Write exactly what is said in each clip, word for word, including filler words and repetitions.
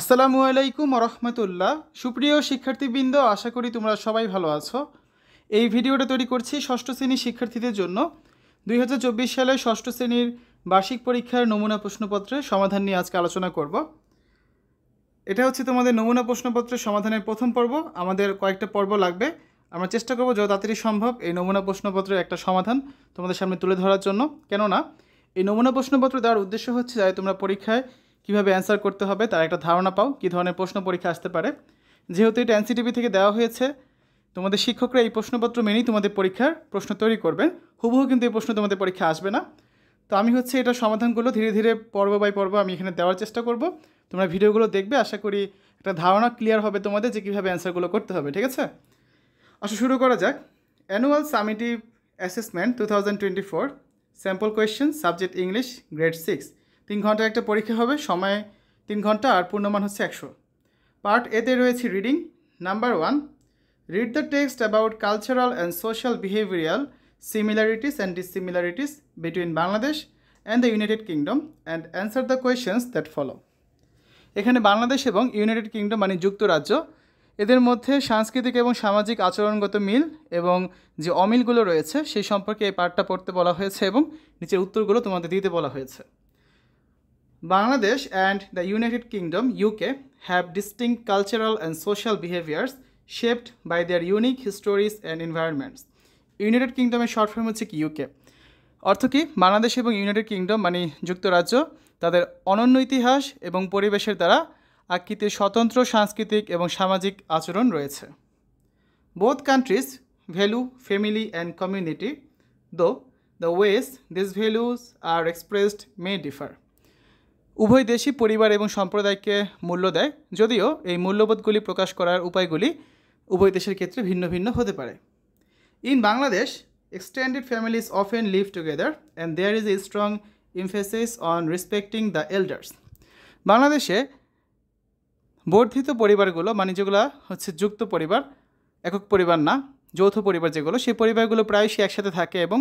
আসসালামু আলাইকুম রহমতুল্লাহ। সুপ্রিয় শিক্ষার্থীবৃন্দ, আশা করি তোমরা সবাই ভালো আছো। এই ভিডিওটা তৈরি করছি ষষ্ঠ শ্রেণীর শিক্ষার্থীদের জন্য। দুই হাজার চব্বিশ সালে ষষ্ঠ শ্রেণীর বার্ষিক পরীক্ষার নমুনা প্রশ্নপত্রের সমাধান নিয়ে আজকে আলোচনা করব। এটা হচ্ছে তোমাদের নমুনা প্রশ্নপত্রের সমাধানের প্রথম পর্ব। আমাদের কয়েকটা পর্ব লাগবে, আমরা চেষ্টা করব যত তাড়াতাড়ি সম্ভব এই নমুনা প্রশ্নপত্রের একটা সমাধান তোমাদের সামনে তুলে ধরার জন্য। কেননা এই নমুনা প্রশ্নপত্র দেওয়ার উদ্দেশ্য হচ্ছে যাতে তোমরা পরীক্ষায় কীভাবে অ্যান্সার করতে হবে তার একটা ধারণা পাও, কী ধরনের প্রশ্ন পরীক্ষা আসতে পারে। যেহেতু এটা এনসিটিভি থেকে দেওয়া হয়েছে, তোমাদের শিক্ষকরা এই প্রশ্নপত্র মেনেই তোমাদের পরীক্ষার প্রশ্ন তৈরি করবেন। হুবহু কিন্তু এই প্রশ্ন তোমাদের পরীক্ষা আসবে না। তো আমি হচ্ছে এটা সমাধানগুলো ধীরে ধীরে পর্ব বাই পর্ব আমি এখানে দেওয়ার চেষ্টা করব। তোমরা ভিডিওগুলো দেখবে, আশা করি একটা ধারণা ক্লিয়ার হবে তোমাদের যে কীভাবে অ্যান্সারগুলো করতে হবে। ঠিক আছে, আসো শুরু করা যাক। Annual summative assessment two thousand twenty four sample question, subject English, grade six. তিন ঘন্টার একটা পরীক্ষা হবে, সময় তিন ঘন্টা আর পূর্ণমান হচ্ছে একশো। পার্ট এতে রয়েছে reading. Number one, read the text about cultural and social behavioural similarities and dissimilarities between Bangladesh and the United Kingdom and answer the questions that follow. এখানে বাংলাদেশ এবং ইউনাইটেড কিংডম মানে যুক্তরাজ্য, এদের মধ্যে সাংস্কৃতিক এবং সামাজিক আচরণগত মিল এবং যে অমিলগুলো রয়েছে সেই সম্পর্কে এই পাঠটা পড়তে বলা হয়েছে এবং নিচের উত্তরগুলো তোমাদের দিতে বলা হয়েছে। Bangladesh and the United Kingdom, U K, have distinct cultural and social behaviors shaped by their unique histories and environments. United Kingdom এর শর্ট ফর্ম হচ্ছে কি ইউকে। অর্থ কি, বাংলাদেশ এবং ইউনাইটেড কিংডম মানে যুক্তরাজ্য তাদের অনন্য ইতিহাস এবং পরিবেশের দ্বারা আকৃতির স্বতন্ত্র সাংস্কৃতিক এবং সামাজিক আচরণ রয়েছে। Both countries value family and community, though the ways these values are expressed may differ. উভয় দেশই পরিবার এবং সম্প্রদায়কে মূল্য দেয়, যদিও এই মূল্যবোধগুলি প্রকাশ করার উপায়গুলি উভয় দেশের ক্ষেত্রে ভিন্ন ভিন্ন হতে পারে। In Bangladesh, extended families often live together and there is a strong emphasis on respecting the elders. বাংলাদেশে বর্ধিত পরিবারগুলো মানে যেগুলো হচ্ছে যুক্ত পরিবার, একক পরিবার না, যৌথ পরিবার যেগুলো, সেই পরিবারগুলো প্রায়শই একসাথে থাকে এবং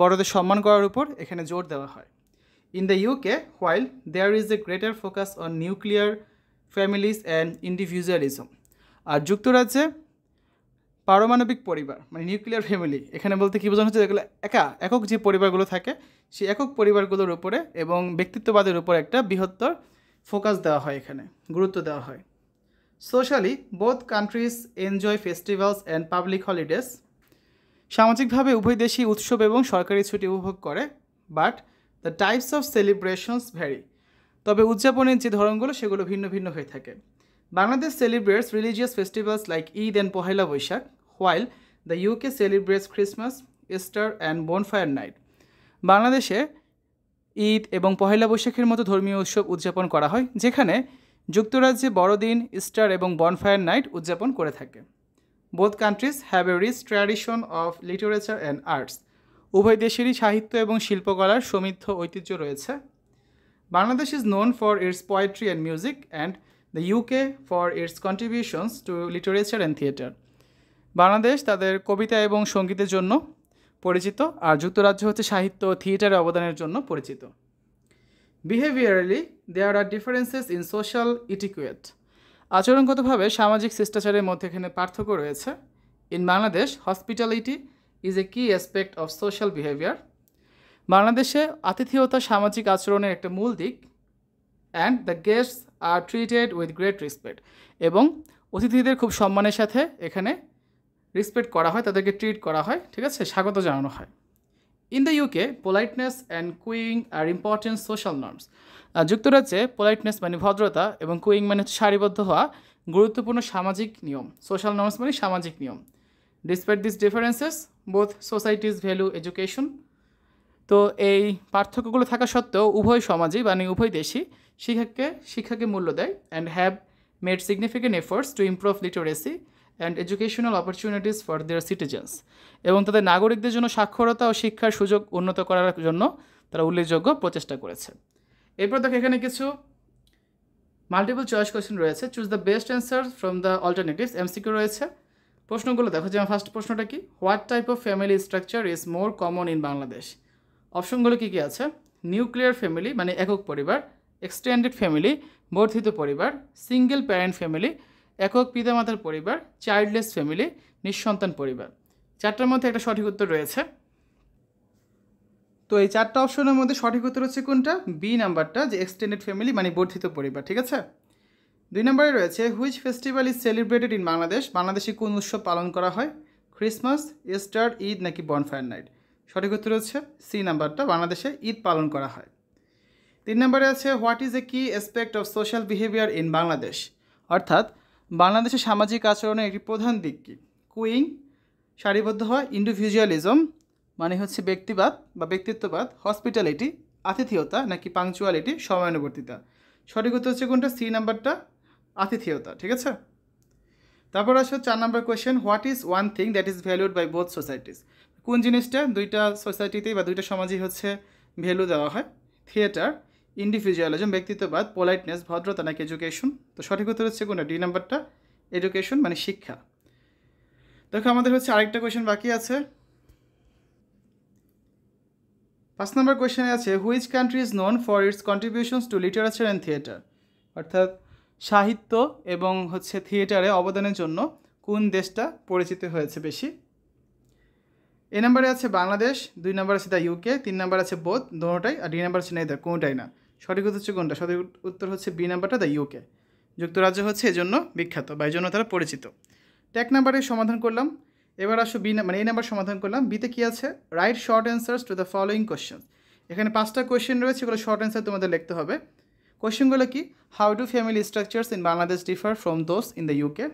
বড়দের সম্মান করার উপর এখানে জোর দেওয়া হয়। In the U K, while there is a greater focus on nuclear families and individualism, আর যুক্তরাজ্যে পারমাণবিক পরিবার মানে নিউক্লিয়ার ফ্যামিলি, এখানে বলতে কী বোঝানো হচ্ছে, যেগুলো একা একক যে পরিবারগুলো থাকে সেই একক পরিবারগুলোর উপরে এবং ব্যক্তিত্ববাদের উপর একটা বৃহত্তর ফোকাস দেওয়া হয়, এখানে গুরুত্ব দেওয়া হয়। Socially, both countries enjoy festivals and public holidays. সামাজিকভাবে উভয় দেশই উৎসব এবং সরকারি ছুটি উপভোগ করে। But The types of celebrations vary. তবে উদযাপনের যে ধরনগুলো সেগুলো ভিন্ন ভিন্ন হয়ে থাকে। Bangladesh celebrates religious festivals like Eid and Pohela Boishakh, while the U K celebrates Christmas, Easter and bonfire night. বাংলাদেশে ঈদ এবং পহেলা বৈশাখের মতো ধর্মীয় উৎসব উদযাপন করা হয়, যেখানে যুক্তরাজ্যে বড়দিন, ইস্টার এবং bonfire night উদযাপন করে থাকে। Both countries have a rich tradition of literature and arts. উভয় দেশেরই সাহিত্য এবং শিল্পকলার সমৃদ্ধ ঐতিহ্য রয়েছে। Bangladesh is known for its poetry and music and the UK for its contributions to literature and theatre. Bangladesh তাদের কবিতা এবং সঙ্গীতের জন্য পরিচিত, আর যুক্তরাজ্য হচ্ছে সাহিত্য ও থিয়েটারের অবদানের জন্য পরিচিত। Behaviourally there are differences in social etiquette. আচরণগতভাবে সামাজিক শিষ্টাচারের মধ্যে এখানে পার্থক্য রয়েছে। In Bangladesh, hospitality is a key aspect of social behavior. বাংলাদেশে আতিথেয়তা সামাজিক আচরণের একটা মূল দিক। and the guests are treated with great respect. এবং অতিথিদের খুব সম্মানের সাথে এখানে রেসপেক্ট করা হয়, তাদেরকে ট্রিট করা হয়, ঠিক আছে, স্বাগত জানানো হয়। in the U K, politeness and cooing are important social norms. যুক্তরাজ্যে politeness মানে ভদ্রতা এবং cooing মানে সারিবদ্ধ হওয়া গুরুত্বপূর্ণ সামাজিক নিয়ম, social norms মানে সামাজিক নিয়ম। Despite these differences, both societies value education. তো এই পার্থক্যগুলো থাকা সত্ত্বেও উভয় সমাজই মানে উভয় দেশই শিক্ষাকে শিক্ষাকে মূল্য দেয়। and have made significant efforts to improve literacy and educational opportunities for their citizens. এবং তাদের নাগরিকদের জন্য সাক্ষরতা ও শিক্ষার সুযোগ উন্নত করার জন্য তারা উল্লেখযোগ্য প্রচেষ্টা করেছে। এরপর দেখো এখানে কিছু মাল্টিপল চয়েস কোয়েশ্চেন রয়েছে। Choose the best answer from the alternatives, MCQ রয়েছে। প্রশ্নগুলো দেখো, যেমন ফার্স্ট প্রশ্নটা কি, what type of family structure is more common in Bangladesh. অপশনগুলো কী কী আছে, নিউক্লিয়ার ফ্যামিলি মানে একক পরিবার, এক্সটেন্ডেড ফ্যামিলি বর্ধিত পরিবার, সিঙ্গেল প্যারেন্ট ফ্যামিলি, একক পিতামাতার পরিবার, চাইল্ডলেস ফ্যামিলি, নিঃসন্তান পরিবার। চারটার মধ্যে একটা সঠিক উত্তর রয়েছে। তো এই চারটা অপশনের মধ্যে সঠিক উত্তর হচ্ছে কোনটা? বি নাম্বারটা, যে এক্সটেন্ডেড ফ্যামিলি মানে বর্ধিত পরিবার। ঠিক আছে। দুই নম্বরে রয়েছে which festival is celebrated in Bangladesh, বাংলাদেশে কোন উৎসব পালন করা হয়? ক্রিসমাস, ইস্টার, ঈদ নাকি বনফায়ার নাইট? সঠিক উত্তর হচ্ছে সি নাম্বারটা, বাংলাদেশে ঈদ পালন করা হয়। তিন নম্বরে আছে what is a key aspect of social behaviour in Bangladesh, অর্থাৎ বাংলাদেশের সামাজিক আচরণের একটি প্রধান দিক কী? কুইং, সারিবদ্ধ হয়, ইন্ডিভিজুয়ালিজম মানে হচ্ছে ব্যক্তিবাদ বা ব্যক্তিত্ববাদ, হসপিটালিটি, আতিথেয়তা নাকি পাংচুয়ালিটি, সময়ানুবর্তিতা? সঠিক উত্তর হচ্ছে কোনটা? সি নাম্বারটা, আতিথেয়তা। ঠিক আছে। তারপর আসো চার number question, what is one thing that is valued by both societies, কোন জিনিসটা দুইটা সোসাইটিতেই বা দুইটা সমাজেই হচ্ছে ভ্যালু দেওয়া হয়? থিয়েটার, ইন্ডিভিজুয়ালিজম, ব্যক্তিত্ববাদ, পোলাইটনেস, ভদ্রতা নাকি এডুকেশন? তো সঠিক উত্তর হচ্ছে কোনটা? ডি নাম্বারটা, এডুকেশন মানে শিক্ষা। দেখো আমাদের হচ্ছে আরেকটা কোয়েশ্চেন বাকি আছে। পাঁচ নম্বর কোয়েশ্চেনে আছে which country is known for its contributions to literature and theatre, অর্থাৎ সাহিত্য এবং হচ্ছে থিয়েটারে অবদানের জন্য কোন দেশটা পরিচিত হয়েছে বেশি? এ নাম্বারে আছে বাংলাদেশ, দুই নাম্বার আছে দ্য ইউকে, তিন নাম্বার আছে বোধ দোনোটাই, আর ডি নাম্বার আছে নেদার, কোনোটাই না। সঠিক উত্তর হচ্ছে কোনটা? সঠিক উত্তর হচ্ছে বি নাম্বারটা, দ্য ইউকে। যুক্তরাজ্য হচ্ছে এজন্য বিখ্যাত বা এই জন্য তারা পরিচিত। টেক নাম্বারে সমাধান করলাম। এবার আসো বি মানে এই নাম্বার সমাধান করলাম। বিতে কী আছে? Write short answers to the following question. এখানে পাঁচটা কোয়েশ্চেন রয়েছে, এগুলো শর্ট অ্যান্সার তোমাদের লিখতে হবে। কোয়েশ্চেনগুলো কি? How do family structures in Bangladesh differ from those in the UK?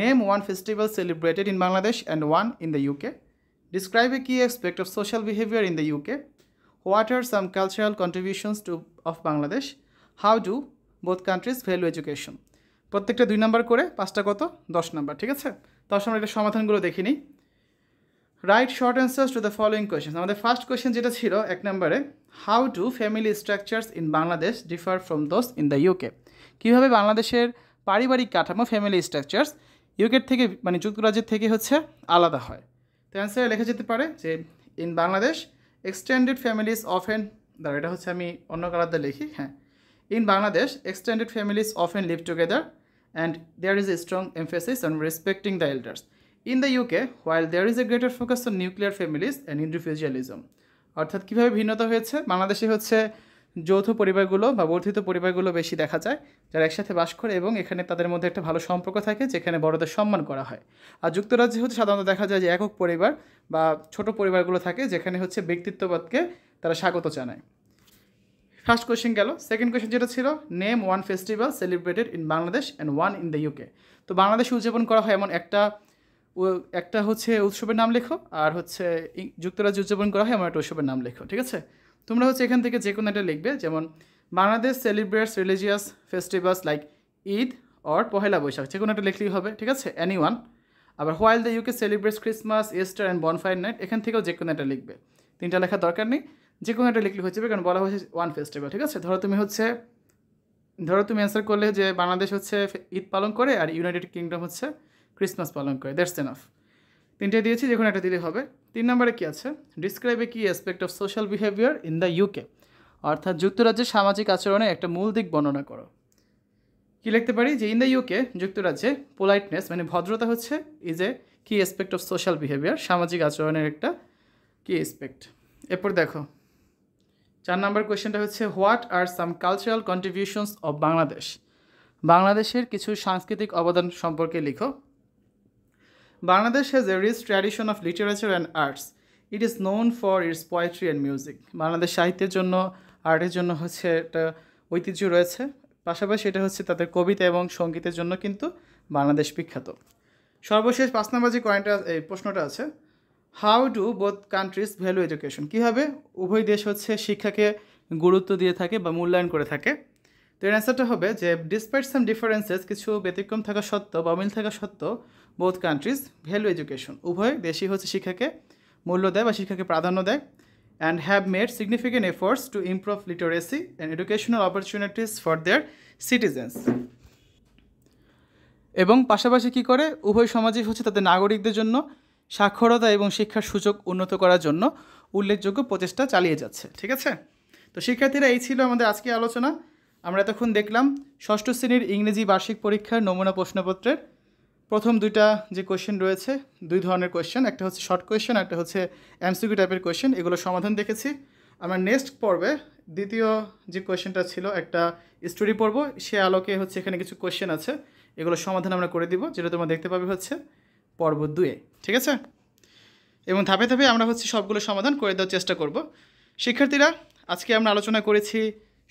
Name one festival celebrated in Bangladesh and one in the UK. Describe a key aspect of social behavior in the U K. What are some cultural contributions to of Bangladesh? How do both countries value education? প্রত্যেকটা দুই number করে, পাঁচটা কত? দশ number. ঠিক আছে। তার সামনে এটা সমাধানগুলো দেখে নিই। Write short answers to the following question. আমাদের ফার্স্ট কোয়েশ্চেন যেটা ছিল এক নম্বরে, how do family structures in Bangladesh differ from those in the UK, কীভাবে বাংলাদেশের পারিবারিক কাঠামো ফ্যামিলি স্ট্রাকচার্স ইউকের থেকে মানে যুক্তরাজ্যের থেকে হচ্ছে আলাদা হয়। তো অ্যান্সারে লেখা যেতে পারে যে in Bangladesh extended families often, দাঁড়া এটা হচ্ছে আমি অন্য কালারটা লিখি, হ্যাঁ, in Bangladesh extended families often live together and there is a strong emphasis on respecting the elders. In the UK while there is a greater focus on nuclear families and individualism, অর্থাৎ কীভাবে ভিন্নতা হয়েছে। বাংলাদেশে হচ্ছে যৌথ পরিবারগুলো বা বর্ধিত পরিবারগুলো বেশি দেখা যায়, যারা একসাথে বাস করে এবং এখানে তাদের মধ্যে একটা ভালো সম্পর্ক থাকে, যেখানে বড়দের সম্মান করা হয়। আর যুক্তরাজ্যে হচ্ছে সাধারণত দেখা যায় যে একক পরিবার বা ছোট পরিবারগুলো থাকে, যেখানে হচ্ছে ব্যক্তিত্ববাদকে তারা স্বাগত জানায়। ফার্স্ট কোয়েশ্চেন গেল। সেকেন্ড কোয়েশ্চেন যেটা ছিল, name one festival celebrated in Bangladesh and one in the UK. তো বাংলাদেশে উদযাপন করা হয় এমন একটা একটা হচ্ছে উৎসবের নাম লেখো, আর হচ্ছে যুক্তরাজ্যে উদযাপন করা হয় এমন একটা উৎসবের নাম লেখো। ঠিক আছে। তোমরা হচ্ছে এখান থেকে যে কোনো একটা লিখবে, যেমন Bangladesh celebrates religious festivals like Eid or Pohela Boishakh, যে কোনো একটা লিখলেই হবে। ঠিক আছে, এনি ওয়ান। আবার while the UK celebrates Christmas, Easter and Bonfire Night, এখান থেকেও যে কোনো একটা লিখবে। তিনটা লেখার দরকার নেই, যে কোনো একটা লিখলে হয়ে যাবে, কারণ বলা হয়েছে ওয়ান ফেস্টিভ্যাল। ঠিক আছে। ধরো তুমি হচ্ছে ধরো তুমি অ্যান্সার করলে যে বাংলাদেশ হচ্ছে ঈদ পালন করে আর ইউনাইটেড কিংডম হচ্ছে ক্রিসমাস পালন করে, দ্যাটস এনাফ। তিনটে দিয়েছি, যে কোনো একটা দিলে হবে। তিন নম্বরে কী আছে? Describe a key aspect of social behaviour in the UK, অর্থাৎ যুক্তরাজ্যের সামাজিক আচরণে একটা মূল দিক বর্ণনা করো। কী লিখতে পারি? যে ইন দ্য ইউকে, যুক্তরাজ্যে পোলাইটনেস মানে ভদ্রতা হচ্ছে is a key aspect of social behaviour, সামাজিক আচরণের একটা কি অ্যাসপেক্ট। এরপর দেখো চার নম্বর কোয়েশ্চেনটা হচ্ছে what are some cultural contributions of Bangladesh, বাংলাদেশের কিছু সাংস্কৃতিক অবদান সম্পর্কে লিখো। Bangladesh has a rich tradition of literature and arts, it is known for its poetry and music. Bangladesh সাহিত্যের জন্য, আর্টের জন্য হচ্ছে একটা ঐতিহ্য রয়েছে, পাশাপাশি এটা হচ্ছে তাদের কবিতা এবং সঙ্গীতের জন্য কিন্তু বাংলাদেশ বিখ্যাত। সর্বশেষ পাঁচ নম্বর যে কয়েনটা এই প্রশ্নটা আছে, how do both countries value education, কীভাবে উভয় দেশ হচ্ছে শিক্ষাকে গুরুত্ব দিয়ে থাকে বা মূল্যায়ন করে থাকে। তো এর অ্যান্সারটা হবে যে ডিসপাইট সাম ডিফারেন্সেস, কিছু ব্যতিক্রম থাকা সত্ত্বেও বা মিল থাকা সত্ত্বেও বোথ কান্ট্রিজ ভ্যালু এডুকেশন, উভয় দেশই হচ্ছে শিক্ষাকে মূল্য দেয় বা শিক্ষাকে প্রাধান্য দেয়। And have made significant efforts to improve literacy and educational opportunities for their citizens, এবং পাশাপাশি কী করে উভয় সমাজই হচ্ছে তাদের নাগরিকদের জন্য সাক্ষরতা এবং শিক্ষার সুযোগ উন্নত করার জন্য উল্লেখযোগ্য প্রচেষ্টা চালিয়ে যাচ্ছে। ঠিক আছে। তো শিক্ষার্থীরা, এই ছিল আমাদের আজকের আলোচনা। আমরা এতক্ষণ দেখলাম ষষ্ঠ শ্রেণীর ইংরেজি বার্ষিক পরীক্ষার নমুনা প্রশ্নপত্রের প্রথম দুইটা যে কোয়েশ্চেন রয়েছে, দুই ধরনের কোয়েশ্চেন, একটা হচ্ছে শর্ট কোয়েশ্চেন, একটা হচ্ছে এমসিকিউ টাইপের কোয়েশ্চেন, এগুলো সমাধান দেখেছি। আমরা নেক্সট পর্বে দ্বিতীয় যে কোয়েশ্চেনটা ছিল একটা স্টোরি পর্ব, সে আলোকে হচ্ছে এখানে কিছু কোয়েশ্চেন আছে, এগুলো সমাধান আমরা করে দিব, যেটা তোমরা দেখতে পাবে হচ্ছে পর্ব দুয়ে, ঠিক আছে। এবং ধাপে ধাপে আমরা হচ্ছে সবগুলো সমাধান করে দেওয়ার চেষ্টা করব। শিক্ষার্থীরা, আজকে আমরা আলোচনা করেছি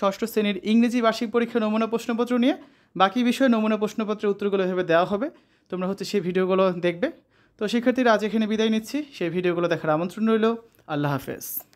ষষ্ঠ শ্রেণীর ইংরেজি বার্ষিক পরীক্ষার নমুনা প্রশ্নপত্র নিয়ে। বাকি বিষয়ে নমুনা প্রশ্নপত্রের উত্তরগুলো এভাবে দেওয়া হবে, তোমরা হচ্ছে সেই ভিডিওগুলো দেখবে। তো শিক্ষার্থীরা, আজ এখানে বিদায় নিচ্ছি, সেই ভিডিওগুলো দেখার আমন্ত্রণ রইল। আল্লাহ হাফেজ।